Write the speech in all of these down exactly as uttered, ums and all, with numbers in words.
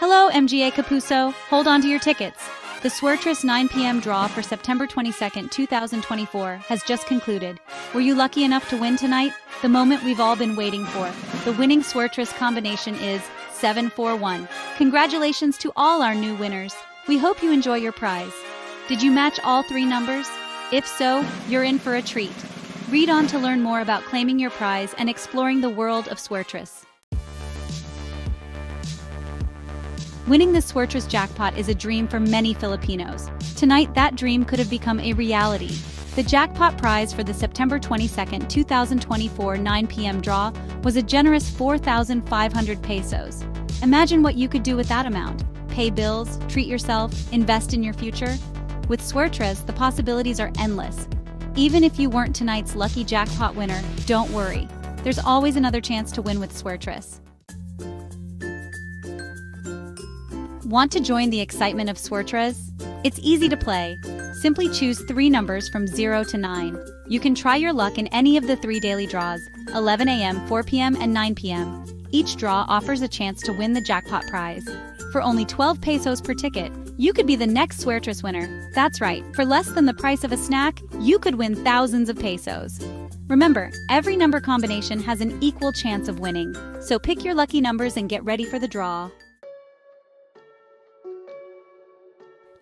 Hello, M G A Kapuso. Hold on to your tickets. The Swertres nine p m draw for September twenty-second, two thousand twenty-four has just concluded. Were you lucky enough to win tonight? The moment we've all been waiting for. The winning Swertres combination is seven four one. Congratulations to all our new winners. We hope you enjoy your prize. Did you match all three numbers? If so, you're in for a treat. Read on to learn more about claiming your prize and exploring the world of Swertres. Winning the Swertres jackpot is a dream for many Filipinos. Tonight, that dream could have become a reality. The jackpot prize for the September twenty-second, two thousand twenty-four nine p m draw was a generous four thousand five hundred pesos. Imagine what you could do with that amount. Pay bills, treat yourself, invest in your future. With Swertres, the possibilities are endless. Even if you weren't tonight's lucky jackpot winner, don't worry. There's always another chance to win with Swertres. Want to join the excitement of Swertres? It's easy to play. Simply choose three numbers from zero to nine. You can try your luck in any of the three daily draws, eleven a m, four p m, and nine p m Each draw offers a chance to win the jackpot prize. For only twelve pesos per ticket, you could be the next Swertres winner. That's right, for less than the price of a snack, you could win thousands of pesos. Remember, every number combination has an equal chance of winning, so pick your lucky numbers and get ready for the draw.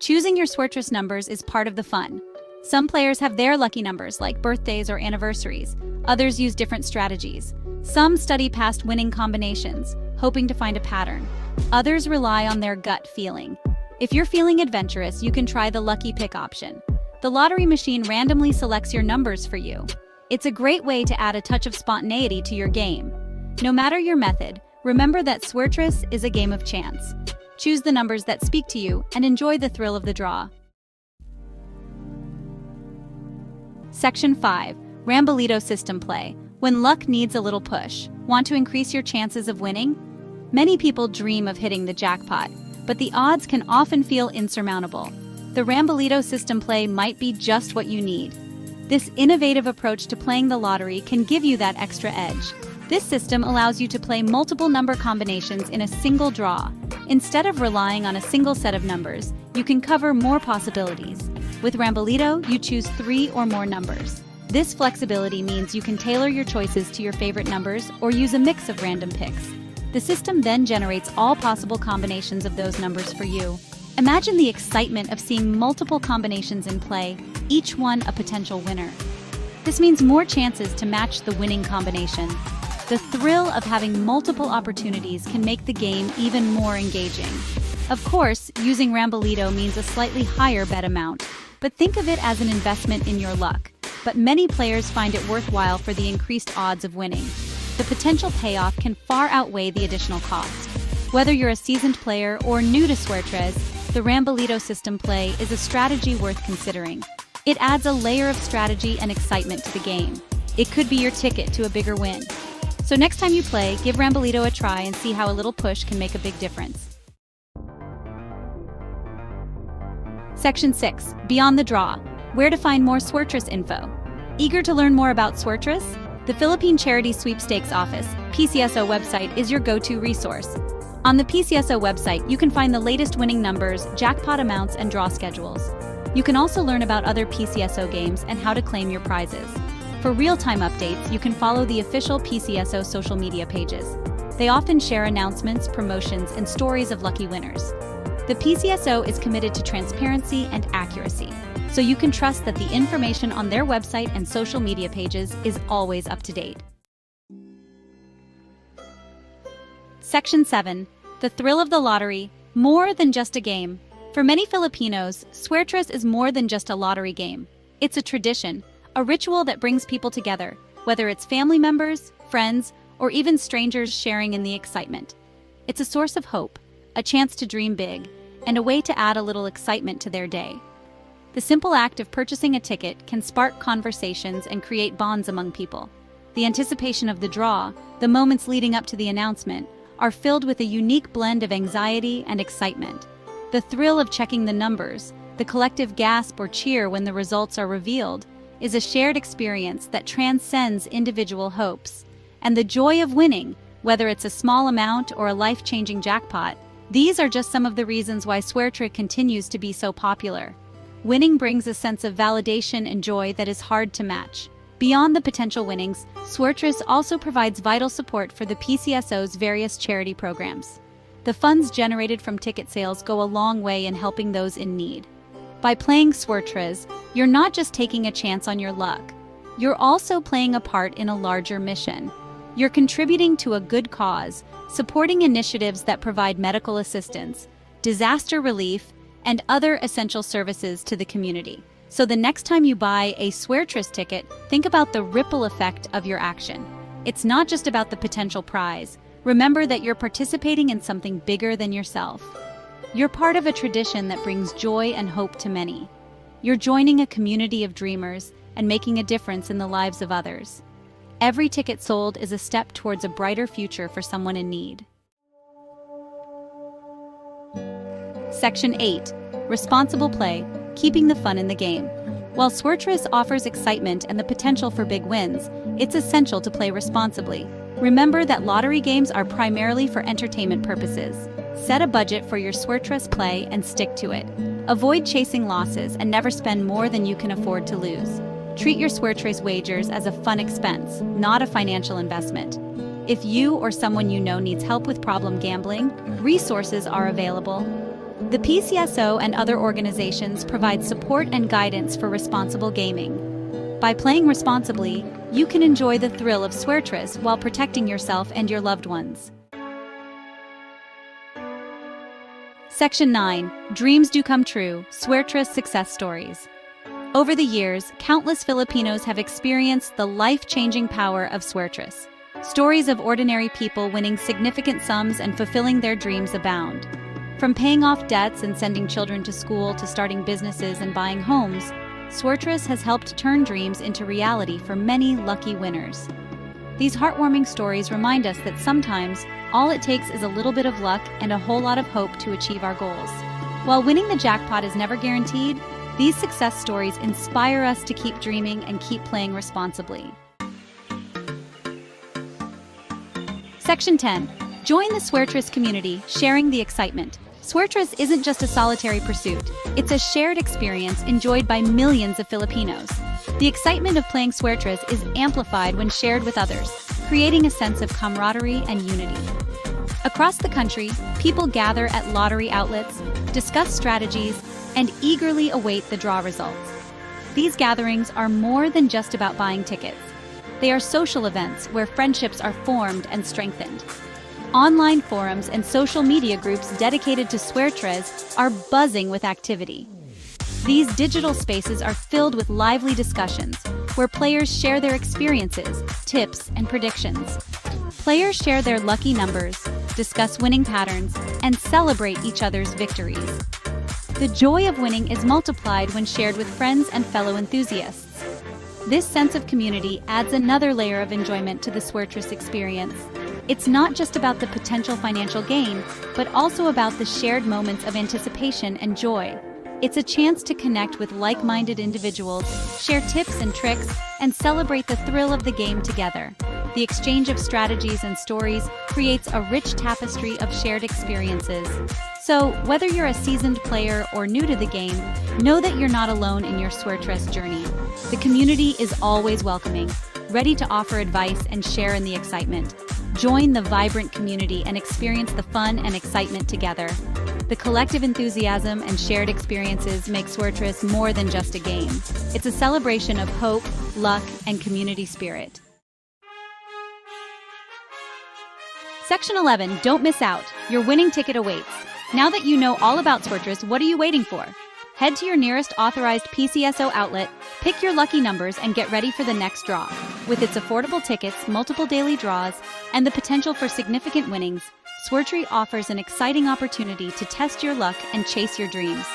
Choosing your Swertres numbers is part of the fun. Some players have their lucky numbers, like birthdays or anniversaries. Others use different strategies. Some study past winning combinations, hoping to find a pattern. Others rely on their gut feeling. If you're feeling adventurous, you can try the lucky pick option. The lottery machine randomly selects your numbers for you. It's a great way to add a touch of spontaneity to your game. No matter your method, remember that Swertres is a game of chance. Choose the numbers that speak to you and enjoy the thrill of the draw. Section five. Rambolito System Play. When luck needs a little push. Want to increase your chances of winning? Many people dream of hitting the jackpot, but the odds can often feel insurmountable. The Rambolito System Play might be just what you need. This innovative approach to playing the lottery can give you that extra edge. This system allows you to play multiple number combinations in a single draw. Instead of relying on a single set of numbers, you can cover more possibilities. With Rambolito, you choose three or more numbers. This flexibility means you can tailor your choices to your favorite numbers or use a mix of random picks. The system then generates all possible combinations of those numbers for you. Imagine the excitement of seeing multiple combinations in play, each one a potential winner. This means more chances to match the winning combination. The thrill of having multiple opportunities can make the game even more engaging. Of course, using Rambolito means a slightly higher bet amount, but think of it as an investment in your luck. But many players find it worthwhile for the increased odds of winning. The potential payoff can far outweigh the additional cost. Whether you're a seasoned player or new to Swertres, the Rambolito System Play is a strategy worth considering. It adds a layer of strategy and excitement to the game. It could be your ticket to a bigger win. So next time you play, give Rambolito a try and see how a little push can make a big difference. Section six. Beyond the Draw. Where to find more Swertres info. Eager to learn more about Swertres? The Philippine Charity Sweepstakes Office, P C S O website, is your go-to resource. On the P C S O website, you can find the latest winning numbers, jackpot amounts, and draw schedules. You can also learn about other P C S O games and how to claim your prizes. For real-time updates, you can follow the official P C S O social media pages. They often share announcements, promotions, and stories of lucky winners. The P C S O is committed to transparency and accuracy, so you can trust that the information on their website and social media pages is always up to date. Section seven. The thrill of the lottery, more than just a game. For many Filipinos, Swertres is more than just a lottery game. It's a tradition, a ritual that brings people together, whether it's family members, friends, or even strangers sharing in the excitement. It's a source of hope, a chance to dream big, and a way to add a little excitement to their day. The simple act of purchasing a ticket can spark conversations and create bonds among people. The anticipation of the draw, the moments leading up to the announcement, are filled with a unique blend of anxiety and excitement. The thrill of checking the numbers, the collective gasp or cheer when the results are revealed, is a shared experience that transcends individual hopes. And the joy of winning, whether it's a small amount or a life-changing jackpot, These are just some of the reasons why Swertres continues to be so popular. Winning brings a sense of validation and joy that is hard to match. Beyond the potential winnings, Swertres also provides vital support for the P C S O's various charity programs. The funds generated from ticket sales go a long way in helping those in need. By playing Swertres, you're not just taking a chance on your luck. You're also playing a part in a larger mission. You're contributing to a good cause, supporting initiatives that provide medical assistance, disaster relief, and other essential services to the community. So the next time you buy a Swertres ticket, think about the ripple effect of your action. It's not just about the potential prize. Remember that you're participating in something bigger than yourself. You're part of a tradition that brings joy and hope to many. You're joining a community of dreamers and making a difference in the lives of others. Every ticket sold is a step towards a brighter future for someone in need. Section eight. Responsible play. Keeping the fun in the game. While Swertres offers excitement and the potential for big wins, it's essential to play responsibly. Remember that lottery games are primarily for entertainment purposes. Set a budget for your Swertres play and stick to it. Avoid chasing losses and never spend more than you can afford to lose. Treat your Swertres wagers as a fun expense, not a financial investment. If you or someone you know needs help with problem gambling, resources are available. The P C S O and other organizations provide support and guidance for responsible gaming. By playing responsibly, you can enjoy the thrill of Swertres while protecting yourself and your loved ones. Section nine. Dreams do come true, Swertres success stories. Over the years, countless Filipinos have experienced the life-changing power of Swertres. Stories of ordinary people winning significant sums and fulfilling their dreams abound. From paying off debts and sending children to school to starting businesses and buying homes, Swertres has helped turn dreams into reality for many lucky winners. These heartwarming stories remind us that sometimes all it takes is a little bit of luck and a whole lot of hope to achieve our goals. While winning the jackpot is never guaranteed, these success stories inspire us to keep dreaming and keep playing responsibly. Section ten. Join the Swertres community, sharing the excitement. Swertres isn't just a solitary pursuit, it's a shared experience enjoyed by millions of Filipinos. The excitement of playing Swertres is amplified when shared with others, creating a sense of camaraderie and unity. Across the country, people gather at lottery outlets, discuss strategies, and eagerly await the draw results. These gatherings are more than just about buying tickets. They are social events where friendships are formed and strengthened. Online forums and social media groups dedicated to Swertres are buzzing with activity. These digital spaces are filled with lively discussions, where players share their experiences, tips, and predictions. Players share their lucky numbers, discuss winning patterns, and celebrate each other's victories. The joy of winning is multiplied when shared with friends and fellow enthusiasts. This sense of community adds another layer of enjoyment to the Swertres experience. It's not just about the potential financial gain, but also about the shared moments of anticipation and joy. It's a chance to connect with like-minded individuals, share tips and tricks, and celebrate the thrill of the game together. The exchange of strategies and stories creates a rich tapestry of shared experiences. So, whether you're a seasoned player or new to the game, know that you're not alone in your Swertres journey. The community is always welcoming, ready to offer advice and share in the excitement. Join the vibrant community and experience the fun and excitement together. The collective enthusiasm and shared experiences make Swertres more than just a game. It's a celebration of hope, luck, and community spirit. Section eleven. Don't miss out. Your winning ticket awaits. Now that you know all about Swertres, what are you waiting for? Head to your nearest authorized P C S O outlet, pick your lucky numbers, and get ready for the next draw. With its affordable tickets, multiple daily draws, and the potential for significant winnings, Swertres offers an exciting opportunity to test your luck and chase your dreams.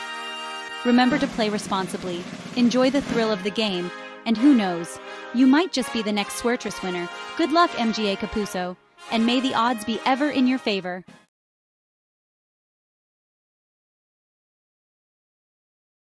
Remember to play responsibly, enjoy the thrill of the game, and who knows, you might just be the next Swertres winner. Good luck, Mga Kapuso, and may the odds be ever in your favor.